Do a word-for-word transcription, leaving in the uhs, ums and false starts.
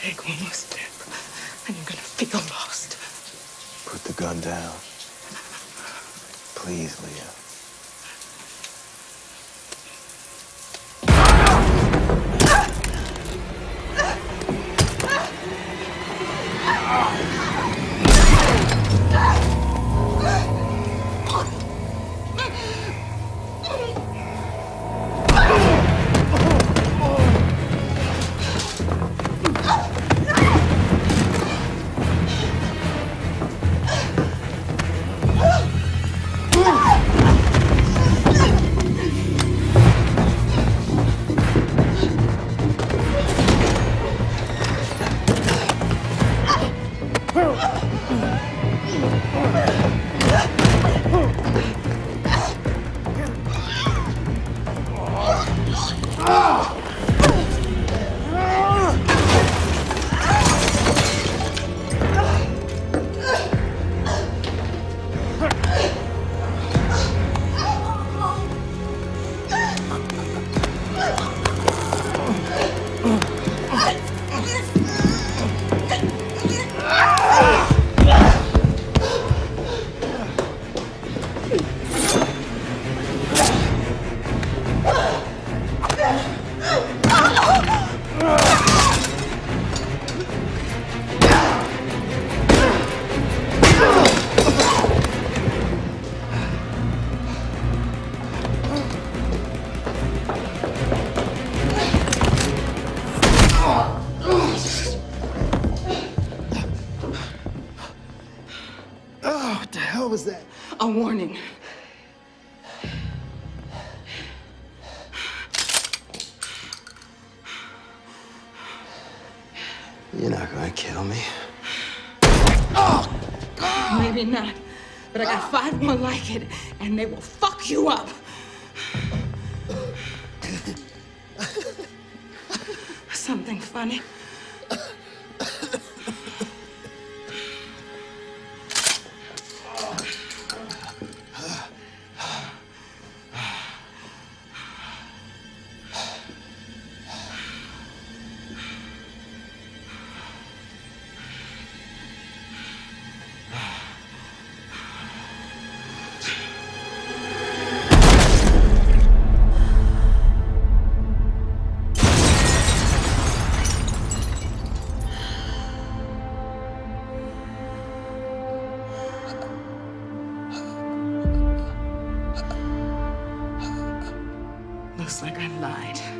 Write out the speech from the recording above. take one more step, and you're gonna feel lost. Put the gun down. Please, Leah. Was that a warning? You're not gonna kill me. Oh, God. Maybe not, but I got five more like it, and they will fuck you up. Something funny. Looks like I lied.